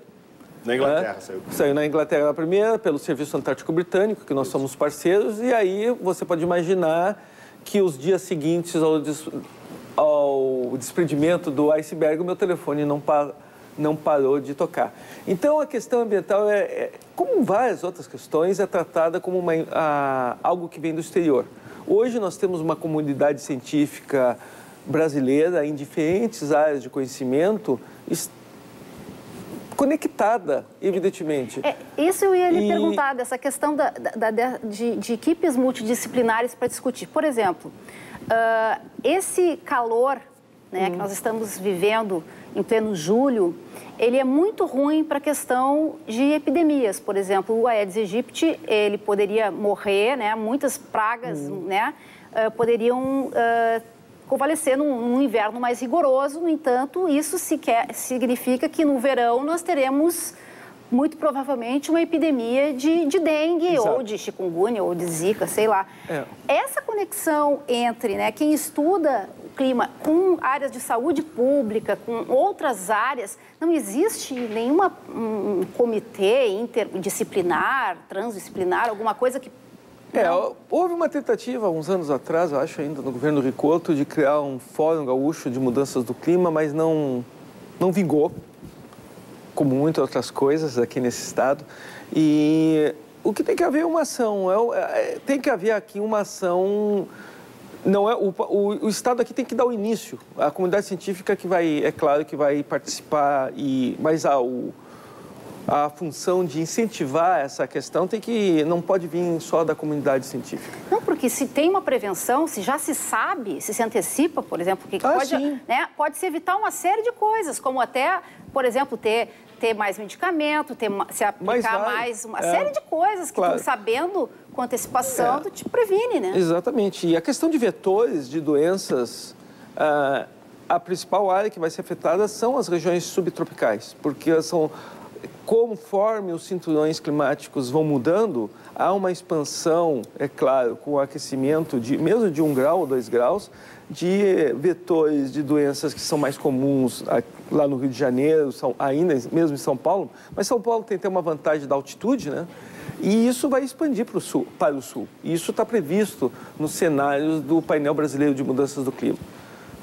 Na Inglaterra, é, saiu. Saiu na Inglaterra primeiro, pelo Serviço Antártico Britânico, que nós somos parceiros. E aí você pode imaginar que os dias seguintes ao des... ao desprendimento do iceberg, o meu telefone não, par, não parou de tocar. Então, a questão ambiental, é, é, como várias outras questões, é tratada como uma, a, algo que vem do exterior. Hoje, nós temos uma comunidade científica brasileira em diferentes áreas de conhecimento conectada, evidentemente. É, isso eu ia lhe e... perguntar, dessa questão da, da, da, de, de equipes multidisciplinares para discutir. Por exemplo... Uh, esse calor, né, hum. que nós estamos vivendo em pleno julho, ele é muito ruim para a questão de epidemias. Por exemplo, o Aedes aegypti, ele poderia morrer, né, muitas pragas hum. né, uh, poderiam uh, convalescer num, num inverno mais rigoroso. No entanto, isso se quer, significa que no verão nós teremos, muito provavelmente, uma epidemia de, de dengue, exato, ou de chikungunya, ou de zika, sei lá. É. Essa conexão entre, né, quem estuda o clima com áreas de saúde pública, com outras áreas, não existe nenhuma um, comitê interdisciplinar, transdisciplinar, alguma coisa que... É, houve uma tentativa, uns anos atrás, eu acho ainda, no governo Ricotto, de criar um fórum gaúcho de mudanças do clima, mas não, não vingou, como muitas outras coisas aqui nesse estado. E o que tem que haver é uma ação, é, tem que haver aqui uma ação, não é, o, o, o estado aqui tem que dar o início, a comunidade científica que vai, é claro que vai participar, e, mas a, o, a função de incentivar essa questão tem que, não pode vir só da comunidade científica. Não, porque se tem uma prevenção, se já se sabe, se se antecipa, por exemplo, que ah, pode, né, pode se evitar uma série de coisas, como até... Por exemplo, ter, ter mais medicamento, ter, se aplicar mais, mais uma é, série de coisas que, claro, sabendo com antecipação, é, tu te previne, né? Exatamente. E a questão de vetores, de doenças, ah, a principal área que vai ser afetada são as regiões subtropicais, porque são, conforme os cinturões climáticos vão mudando, há uma expansão, é claro, com o aquecimento de, mesmo de um grau ou dois graus, de vetores de doenças que são mais comuns lá no Rio de Janeiro, são ainda mesmo em São Paulo, mas São Paulo tem até uma vantagem da altitude, né? E isso vai expandir para o sul. Para o sul. E isso está previsto nos cenários do painel brasileiro de mudanças do clima.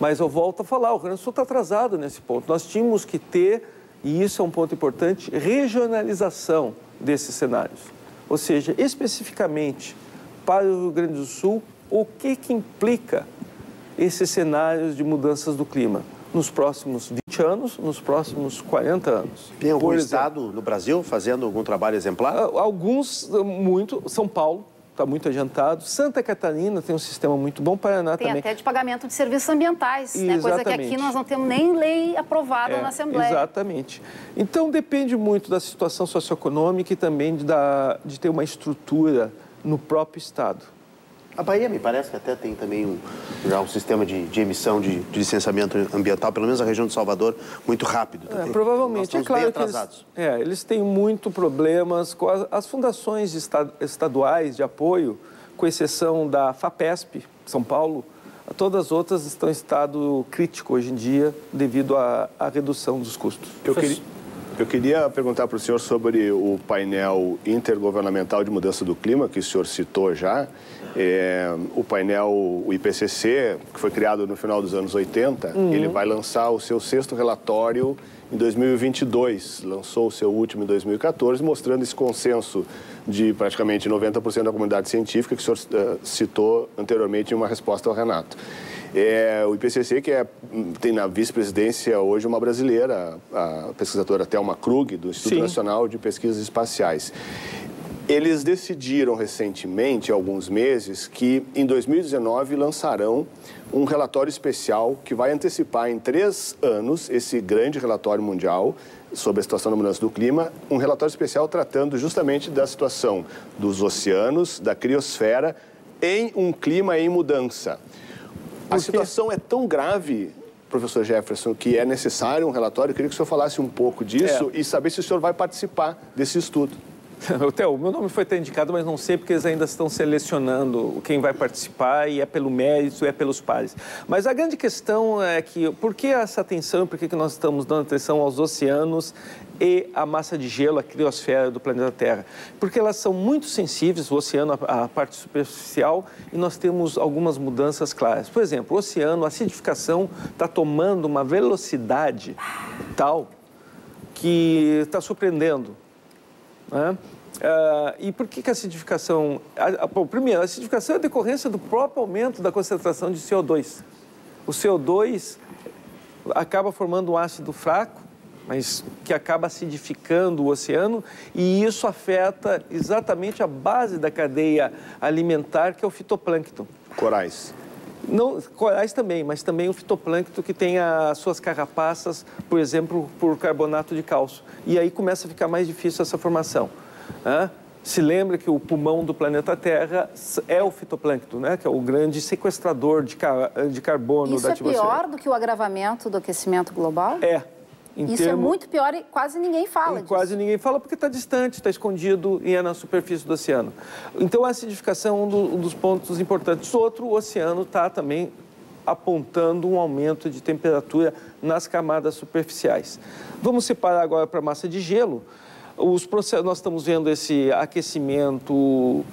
Mas eu volto a falar, o Rio Grande do Sul está atrasado nesse ponto. Nós tínhamos que ter, e isso é um ponto importante, regionalização desses cenários. Ou seja, especificamente para o Rio Grande do Sul, o que que implica esses cenários de mudanças do clima nos próximos vinte anos, nos próximos quarenta anos. Tem algum exemplo, estado no Brasil fazendo algum trabalho exemplar? Alguns, muito. São Paulo, está muito adiantado. Santa Catarina tem um sistema muito bom, Paraná tem também. Tem até de pagamento de serviços ambientais, né? Coisa que aqui nós não temos nem lei aprovada é, na Assembleia. Exatamente. Então, depende muito da situação socioeconômica e também de, da, de ter uma estrutura no próprio Estado. A Bahia me parece que até tem também um, já um sistema de, de emissão de, de licenciamento ambiental, pelo menos na região de Salvador, muito rápido. É, provavelmente, é claro que eles, é, eles têm muito problemas com as, as fundações esta, estaduais de apoio, com exceção da FAPESP, São Paulo, todas as outras estão em estado crítico hoje em dia devido à, à redução dos custos. Eu queria... Eu queria perguntar para o senhor sobre o painel intergovernamental de mudança do clima, que o senhor citou já. É, o painel, o I P C C, que foi criado no final dos anos oitenta, uhum. ele vai lançar o seu sexto relatório em dois mil e vinte e dois. Lançou o seu último em dois mil e quatorze, mostrando esse consenso de praticamente noventa por cento da comunidade científica que o senhor uh, citou anteriormente em uma resposta ao Renato. É, o I P C C, que é, tem na vice-presidência hoje uma brasileira, a pesquisadora Thelma Krug, do Instituto Sim. Nacional de Pesquisas Espaciais. Eles decidiram recentemente, há alguns meses, que em dois mil e dezenove lançarão um relatório especial que vai antecipar em três anos esse grande relatório mundial sobre a situação da mudança do clima, um relatório especial tratando justamente da situação dos oceanos, da criosfera, em um clima em mudança. A situação é tão grave, professor Jefferson, que é necessário um relatório. Eu queria que o senhor falasse um pouco disso é. e saber se o senhor vai participar desse estudo. Theo, meu nome foi até indicado, mas não sei, porque eles ainda estão selecionando quem vai participar e é pelo mérito, é pelos pares. Mas a grande questão é que, por que essa atenção e por que nós estamos dando atenção aos oceanos e à massa de gelo, a criosfera do planeta Terra? Porque elas são muito sensíveis, o oceano, a parte superficial, e nós temos algumas mudanças claras. Por exemplo, o oceano, a acidificação está tomando uma velocidade tal que está surpreendendo. Né? Ah, e por que, que a acidificação... A, a, bom, primeiro, a acidificação é a decorrência do próprio aumento da concentração de C O dois. O C O dois acaba formando um ácido fraco, mas que acaba acidificando o oceano, e isso afeta exatamente a base da cadeia alimentar, que é o fitoplâncton. Corais. Não, corais também, mas também o fitoplâncton, que tem as suas carrapaças, por exemplo, por carbonato de cálcio. E aí começa a ficar mais difícil essa formação. Né? Se lembra que o pulmão do planeta Terra é o fitoplâncton, né? Que é o grande sequestrador de, car de carbono Isso da atmosfera. Isso é pior do que o agravamento do aquecimento global? É. Em Isso termo... é muito pior e quase ninguém fala e disso. Quase ninguém fala porque está distante, está escondido e é na superfície do oceano. Então, a acidificação é um, do, um dos pontos importantes. Outro, o oceano está também apontando um aumento de temperatura nas camadas superficiais. Vamos separar agora para a massa de gelo. Os processos, nós estamos vendo esse aquecimento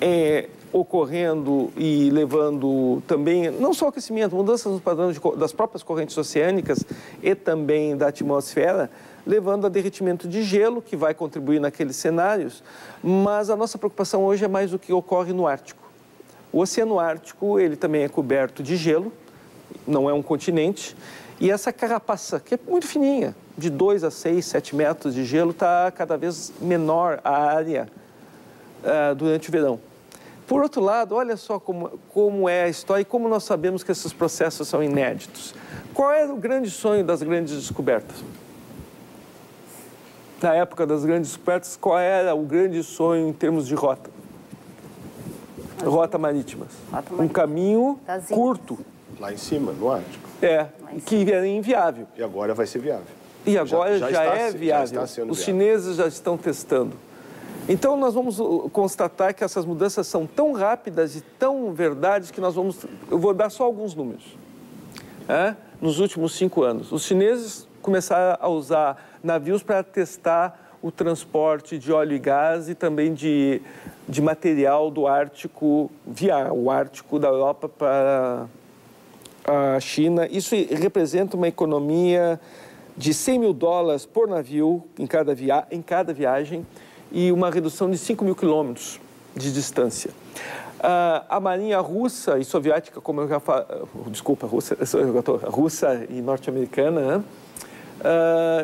é, ocorrendo e levando também, não só aquecimento, mudanças nos padrões de, das próprias correntes oceânicas e também da atmosfera, levando a derretimento de gelo, que vai contribuir naqueles cenários, mas a nossa preocupação hoje é mais o que ocorre no Ártico. O Oceano Ártico, ele também é coberto de gelo, não é um continente, e essa carrapaça, que é muito fininha, de dois a seis, sete metros de gelo, está cada vez menor a área uh, durante o verão. Por outro lado, olha só como, como é a história e como nós sabemos que esses processos são inéditos. Qual era o grande sonho das grandes descobertas? Na época das grandes descobertas, qual era o grande sonho em termos de rota? Rota marítimas. Rota marítima. Um caminho curto. Lá em cima, no Ártico. É, que era inviável. E agora vai ser viável. E agora já, já, já é viável. Já está Os viável. Chineses já estão testando. Então, nós vamos constatar que essas mudanças são tão rápidas e tão verdades que nós vamos... Eu vou dar só alguns números. É? Nos últimos cinco anos, os chineses começaram a usar navios para testar o transporte de óleo e gás e também de, de material do Ártico, via o Ártico da Europa para a China. Isso representa uma economia de cem mil dólares por navio em cada, via, em cada viagem e uma redução de cinco mil quilômetros de distância. Uh, a marinha russa e soviética, como eu já falei, desculpa, russa, russa e norte-americana, né?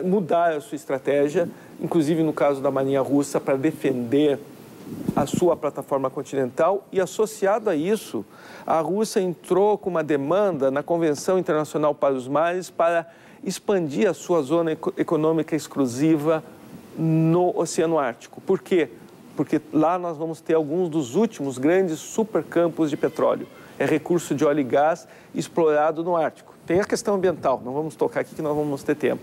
Uh, mudar a sua estratégia, inclusive no caso da Marinha Russa, para defender a sua plataforma continental e, associado a isso, a Rússia entrou com uma demanda na Convenção Internacional para os Mares para expandir a sua zona econômica exclusiva no Oceano Ártico. Por quê? Porque lá nós vamos ter alguns dos últimos grandes supercampos de petróleo. É recurso de óleo e gás explorado no Ártico. Tem a questão ambiental, não vamos tocar aqui que nós vamos ter tempo.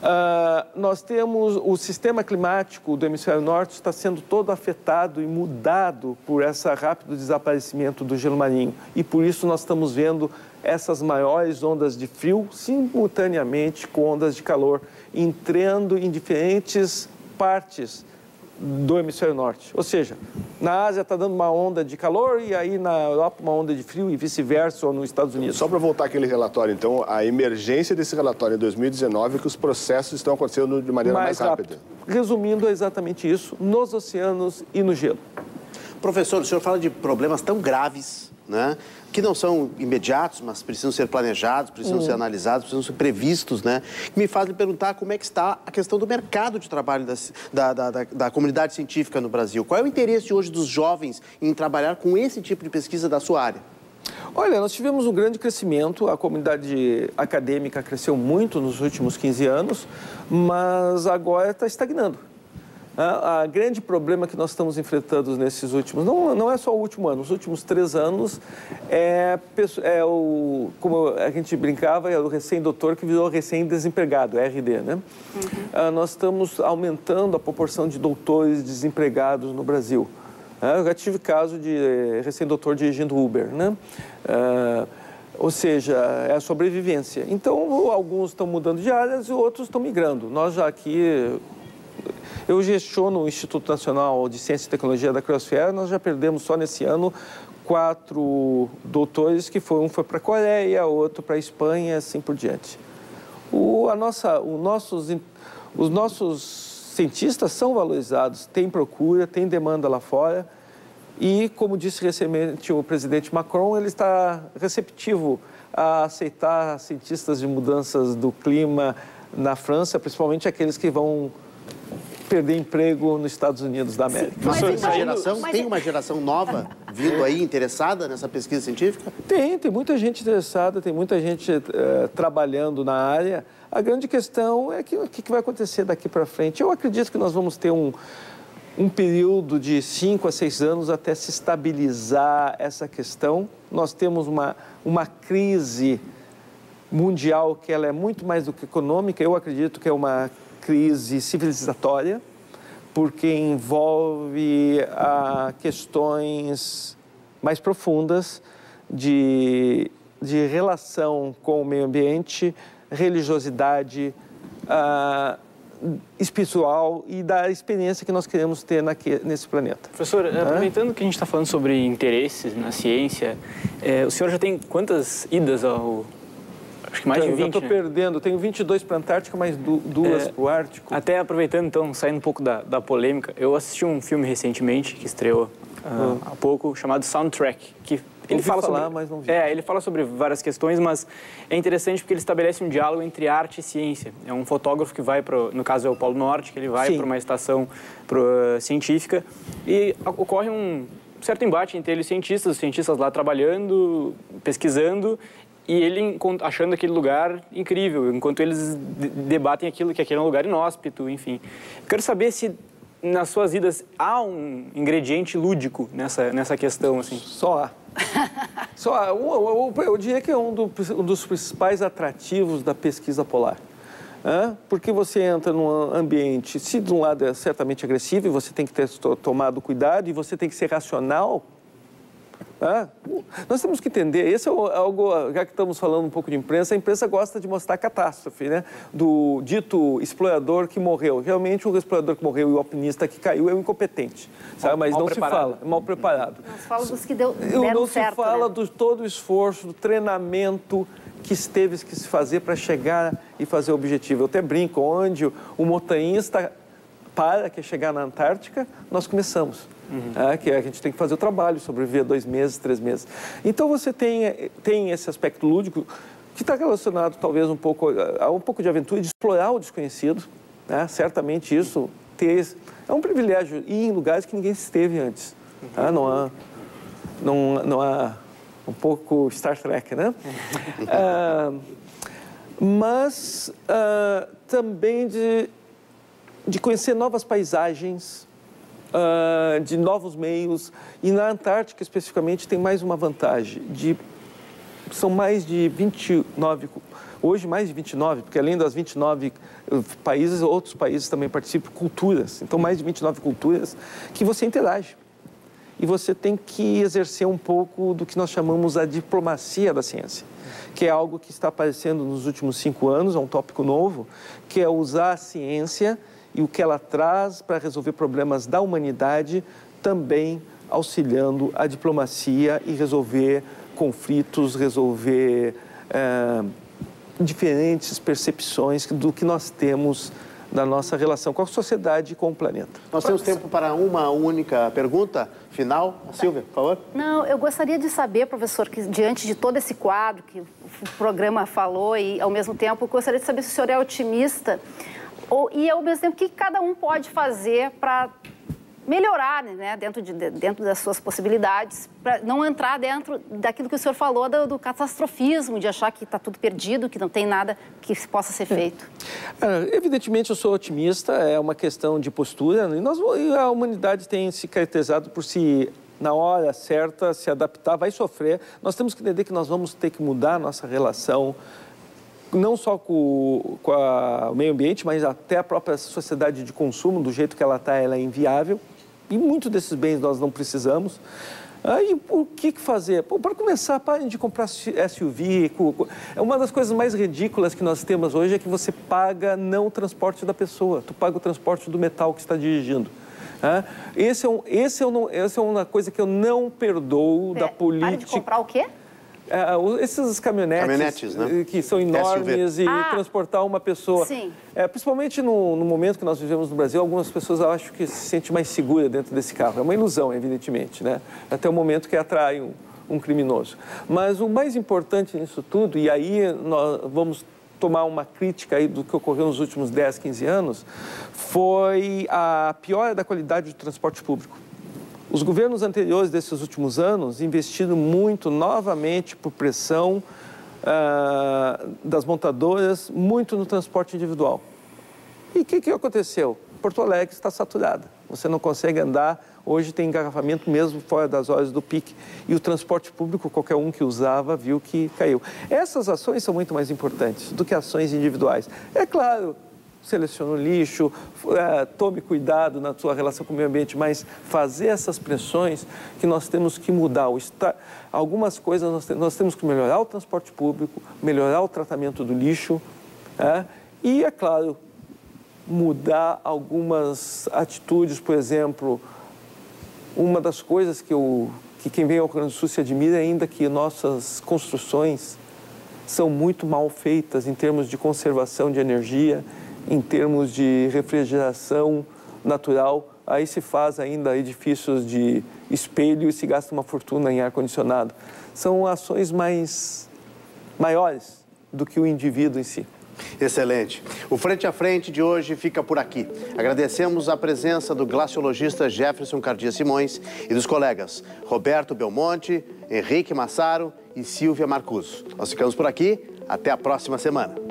Uh, nós temos o sistema climático do hemisfério norte está sendo todo afetado e mudado por esse rápido desaparecimento do gelo marinho. E por isso nós estamos vendo essas maiores ondas de frio simultaneamente com ondas de calor, entrando em diferentes partes do hemisfério norte. Ou seja, na Ásia está dando uma onda de calor e aí na Europa uma onda de frio e vice-versa, ou nos Estados Unidos. Só para voltar àquele relatório, então, a emergência desse relatório em dois mil e dezenove é que os processos estão acontecendo de maneira mais, mais rápida. rápida. Resumindo, é exatamente isso, nos oceanos e no gelo. Professor, o senhor fala de problemas tão graves, né, que não são imediatos, mas precisam ser planejados, precisam hum. ser analisados, precisam ser previstos, né? Me faz me perguntar como é que está a questão do mercado de trabalho da, da, da, da comunidade científica no Brasil. Qual é o interesse hoje dos jovens em trabalhar com esse tipo de pesquisa da sua área? Olha, nós tivemos um grande crescimento, a comunidade acadêmica cresceu muito nos últimos quinze anos, mas agora está estagnando. O grande problema que nós estamos enfrentando nesses últimos, não, não é só o último ano, os últimos três anos, é, é o, como a gente brincava, é o recém-doutor que virou recém-desempregado, R D, né? Uhum. Ah, nós estamos aumentando a proporção de doutores desempregados no Brasil. Ah, eu já tive caso de recém-doutor dirigindo Uber, né? Ah, ou seja, é a sobrevivência. Então, alguns estão mudando de áreas e outros estão migrando. Nós já aqui... Eu gestiono o Instituto Nacional de Ciência e Tecnologia da Criosfera. Nós já perdemos só nesse ano quatro doutores, que foi, um foi para a Coreia, outro para a Espanha e assim por diante. O, a nossa, o nossos, os nossos cientistas são valorizados, tem procura, tem demanda lá fora e, como disse recentemente o presidente Macron, ele está receptivo a aceitar cientistas de mudanças do clima na França, principalmente aqueles que vão... perder emprego nos Estados Unidos da América. Mas, mas, essa geração, mas... tem uma geração nova vindo aí, interessada nessa pesquisa científica? Tem, tem muita gente interessada, tem muita gente uh, trabalhando na área. A grande questão é que, o que vai acontecer daqui para frente. Eu acredito que nós vamos ter um, um período de cinco a seis anos até se estabilizar essa questão. Nós temos uma, uma crise mundial que ela é muito mais do que econômica. Eu acredito que é uma crise civilizatória, porque envolve ah, questões mais profundas de, de relação com o meio ambiente, religiosidade, ah, espiritual e da experiência que nós queremos ter naque, nesse planeta. Professor, ah? aproveitando que a gente está falando sobre interesses na ciência, é, o senhor já tem quantas idas ao... Acho que mais então, de vinte, eu estou né? perdendo. Tenho vinte e dois para a Antártica, mais duas é, para o Ártico. Até aproveitando, então, saindo um pouco da, da polêmica, eu assisti um filme recentemente, que estreou uhum. há pouco, chamado Soundtrack, que ele fala falar, sobre, mas não vi. É, ele fala sobre várias questões, mas é interessante porque ele estabelece um diálogo entre arte e ciência. É um fotógrafo que vai, pro, no caso é o Polo Norte, que ele vai para uma estação pro, uh, científica e ocorre um certo embate entre ele e os cientistas, os cientistas lá trabalhando, pesquisando, e ele achando aquele lugar incrível, enquanto eles debatem aquilo que aquele é um lugar inóspito, enfim. Quero saber se nas suas idas há um ingrediente lúdico nessa, nessa questão, assim. Só há. Só há. Eu, eu, eu diria que é um, do, um dos principais atrativos da pesquisa polar. Hã? Porque você entra num ambiente, se de um lado é certamente agressivo, e você tem que ter tomado cuidado, e você tem que ser racional... Ah, nós temos que entender, esse é algo, já que estamos falando um pouco de imprensa, a imprensa gosta de mostrar a catástrofe, né? Do dito explorador que morreu. Realmente, o explorador que morreu e o alpinista que caiu é um incompetente, sabe? Mas mal não preparado. se fala, é mal preparado. Não se fala dos que deu, deram Não certo, se fala né? do todo o esforço, do treinamento que teve que se fazer para chegar e fazer o objetivo. Eu até brinco, onde o montanhista para que chegar na Antártica, nós começamos. Uhum. É, que a gente tem que fazer o trabalho, sobreviver dois meses, três meses. Então, você tem, tem esse aspecto lúdico que está relacionado, talvez, um pouco a um pouco de aventura, de explorar o desconhecido, né? Certamente isso ter... É um privilégio ir em lugares que ninguém esteve antes. Uhum. Tá? Não há... Não, não há... Um pouco Star Trek, né? uh, mas uh, também de, de conhecer novas paisagens, uh, de novos meios. E na Antártica, especificamente, tem mais uma vantagem. De, são mais de vinte e nove... Hoje, mais de vinte e nove, porque além das vinte e nove países, outros países também participam, culturas. Então, mais de vinte e nove culturas que você interage. E você tem que exercer um pouco do que nós chamamos a diplomacia da ciência, que é algo que está aparecendo nos últimos cinco anos, é um tópico novo, que é usar a ciência e o que ela traz para resolver problemas da humanidade, também auxiliando a diplomacia e resolver conflitos, resolver é, diferentes percepções do que nós temos da nossa relação com a sociedade e com o planeta. Nós temos tempo para uma única pergunta final. Silvia, por favor. Não, eu gostaria de saber, professor, que diante de todo esse quadro que o programa falou e, ao mesmo tempo, eu gostaria de saber se o senhor é otimista ou, e, ao mesmo tempo, o que cada um pode fazer para melhorar, né, dentro, de, dentro das suas possibilidades, para não entrar dentro daquilo que o senhor falou do, do catastrofismo, de achar que está tudo perdido, que não tem nada que possa ser feito. É, evidentemente, eu sou otimista, é uma questão de postura, e, nós, e a humanidade tem se caracterizado por se, na hora certa, se adaptar, vai sofrer. Nós temos que entender que nós vamos ter que mudar a nossa relação, não só com, com a, o meio ambiente, mas até a própria sociedade de consumo, do jeito que ela está, ela é inviável. E muitos desses bens nós não precisamos. Ah, e o que fazer? Pô, para começar, parem de comprar S U V. Uma das coisas mais ridículas que nós temos hoje é que você paga não o transporte da pessoa, tu paga o transporte do metal que está dirigindo. Ah, esse é um, esse eu não, essa é uma coisa que eu não perdoo é, da política... Parem de comprar o quê? Uh, esses caminhonetes, caminhonetes né? que são enormes S U V. E ah, transportar uma pessoa, sim. É, principalmente no, no momento que nós vivemos no Brasil, algumas pessoas acham que se sente mais segura dentro desse carro. É uma ilusão, evidentemente, né? Até o momento que atrai um, um criminoso. Mas o mais importante nisso tudo, e aí nós vamos tomar uma crítica aí do que ocorreu nos últimos dez, quinze anos, foi a piora da qualidade do transporte público. Os governos anteriores desses últimos anos investiram muito, novamente, por pressão uh, das montadoras, muito no transporte individual. E o que, que aconteceu? Porto Alegre está saturada. Você não consegue andar, hoje tem engarrafamento mesmo fora das horas do pique. E o transporte público, qualquer um que usava, viu que caiu. Essas ações são muito mais importantes do que ações individuais. É claro... seleciona o lixo, é, tome cuidado na sua relação com o meio ambiente, mas fazer essas pressões que nós temos que mudar. O está... Algumas coisas nós, te... nós temos que melhorar o transporte público, melhorar o tratamento do lixo, é? E, é claro, mudar algumas atitudes. Por exemplo, uma das coisas que, eu... que quem vem ao Rio Grande do Sul se admira é ainda que nossas construções são muito mal feitas em termos de conservação de energia, em termos de refrigeração natural. Aí se faz ainda edifícios de espelho e se gasta uma fortuna em ar-condicionado. São ações mais maiores do que o indivíduo em si. Excelente. O Frente a Frente de hoje fica por aqui. Agradecemos a presença do glaciologista Jefferson Cardia Simões e dos colegas Roberto Belmonte, Henrique Massaro e Silvia Marcuzzo. Nós ficamos por aqui. Até a próxima semana.